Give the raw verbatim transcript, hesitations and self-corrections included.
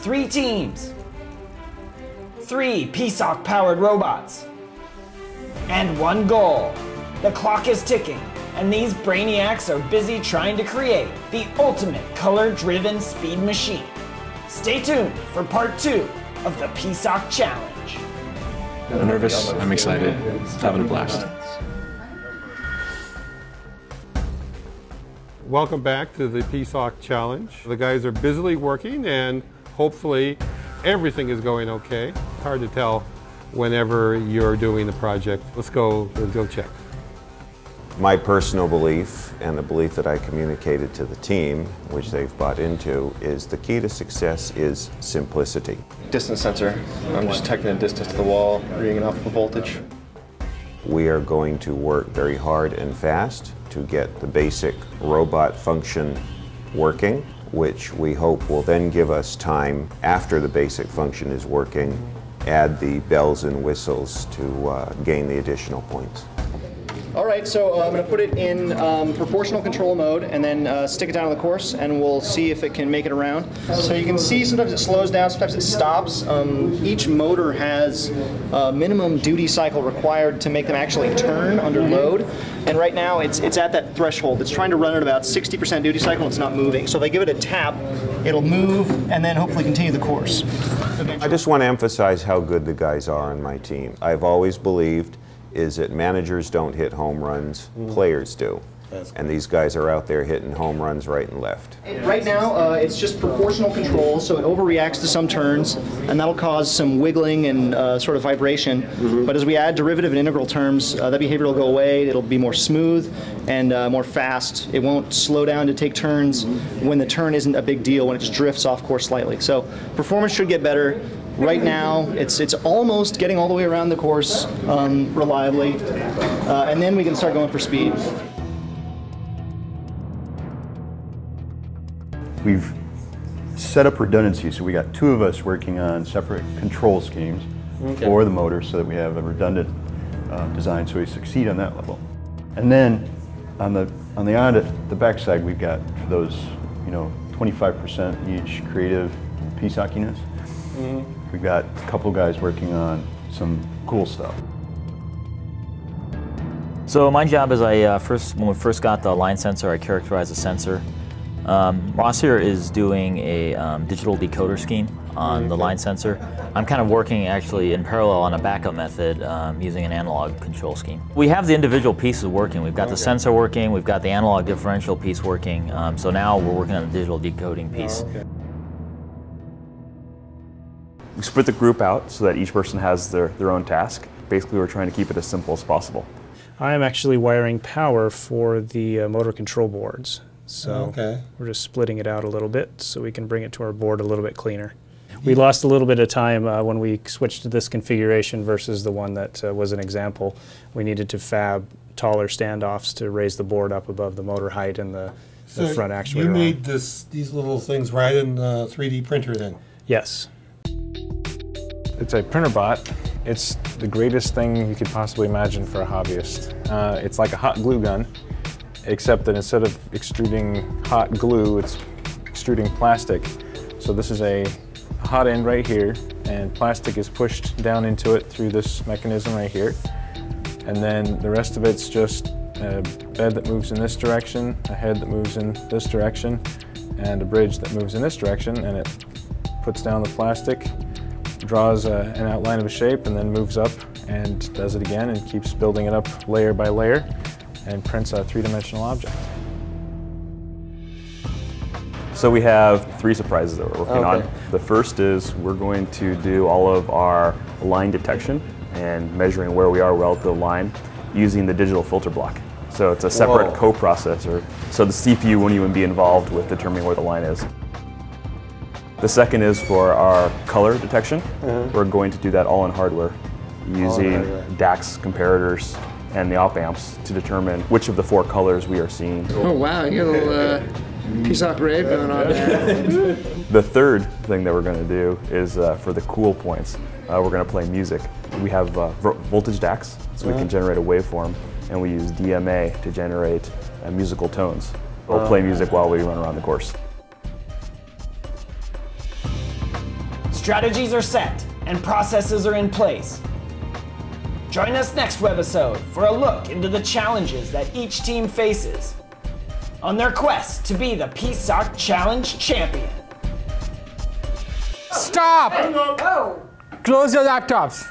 three teams, three PSoC powered robots, and one goal. The clock is ticking, and these brainiacs are busy trying to create the ultimate color-driven speed machine. Stay tuned for part two of the PSoC Challenge. I'm nervous, I'm excited, having a blast. Welcome back to the PSoC Challenge. The guys are busily working and hopefully everything is going okay. Hard to tell whenever you're doing the project. Let's go, let's go check. My personal belief and the belief that I communicated to the team, which they've bought into, is the key to success is simplicity. Distance sensor. I'm just checking the distance to the wall, reading an output voltage. We are going to work very hard and fast to get the basic robot function working, which we hope will then give us time, after the basic function is working, add the bells and whistles to uh, gain the additional points. All right, so uh, I'm going to put it in um, proportional control mode and then uh, stick it down on the course, and we'll see if it can make it around. So you can see sometimes it slows down, sometimes it stops. Um, each motor has a minimum duty cycle required to make them actually turn under load, and right now it's, it's at that threshold. It's trying to run at about sixty percent duty cycle, and it's not moving. So if I give it a tap, it'll move and then hopefully continue the course. I just want to emphasize how good the guys are on my team. I've always believed is that managers don't hit home runs, mm. players do. That's and these guys are out there hitting home runs right and left. Right now, uh, it's just proportional control, so it overreacts to some turns, and that'll cause some wiggling and uh, sort of vibration. Mm-hmm. But as we add derivative and integral terms, uh, that behavior will go away. It'll be more smooth and uh, more fast. It won't slow down to take turns mm-hmm. when the turn isn't a big deal, when it just drifts off course slightly. So performance should get better. Right now, it's, it's almost getting all the way around the course um, reliably, uh, and then we can start going for speed. We've set up redundancy, so we got two of us working on separate control schemes okay. for the motor so that we have a redundant uh, design so we succeed on that level. And then on the, on the, on the backside, we've got for those, you know, twenty-five percent each creative PSoC-iness. Mm-hmm. We've got a couple guys working on some cool stuff. So my job is I uh, first, when we first got the line sensor, I characterized the sensor. Um, Ross here is doing a um, digital decoder scheme on the line sensor. I'm kind of working actually in parallel on a backup method um, using an analog control scheme. We have the individual pieces working. We've got the sensor working, we've got the analog differential piece working. Um, so now we're working on the digital decoding piece. Oh, okay. We split the group out so that each person has their, their own task. Basically, we're trying to keep it as simple as possible. I am actually wiring power for the uh, motor control boards. So okay. we're just splitting it out a little bit so we can bring it to our board a little bit cleaner. We lost a little bit of time uh, when we switched to this configuration versus the one that uh, was an example. We needed to fab taller standoffs to raise the board up above the motor height and the, so the front actuator. You made this, these little things right in the three D printer then? Yes. It's a printer bot. It's the greatest thing you could possibly imagine for a hobbyist. Uh, it's like a hot glue gun, except that instead of extruding hot glue, it's extruding plastic. So this is a hot end right here, and plastic is pushed down into it through this mechanism right here. And then the rest of it's just a bed that moves in this direction, a head that moves in this direction, and a bridge that moves in this direction, and it puts down the plastic, draws a, an outline of a shape, and then moves up and does it again and keeps building it up layer by layer and prints a three-dimensional object. So we have three surprises that we're working okay. on. The first is we're going to do all of our line detection and measuring where we are relative to the line using the digital filter block. So it's a separate coprocessor. So the C P U won't even be involved with determining where the line is. The second is for our color detection. Mm-hmm. We're going to do that all in hardware using all in hardware. D A Cs, comparators, and the op amps to determine which of the four colors we are seeing. Oh wow, you got a little uh, PSoC rave going on there. The third thing that we're going to do is uh, for the cool points, uh, we're going to play music. We have uh, voltage D A Cs, so yeah. we can generate a waveform, and we use D M A to generate uh, musical tones. We'll play music while we run around the course. Strategies are set and processes are in place. Join us next webisode for a look into the challenges that each team faces on their quest to be the PSoC Challenge champion. Stop! Close your laptops.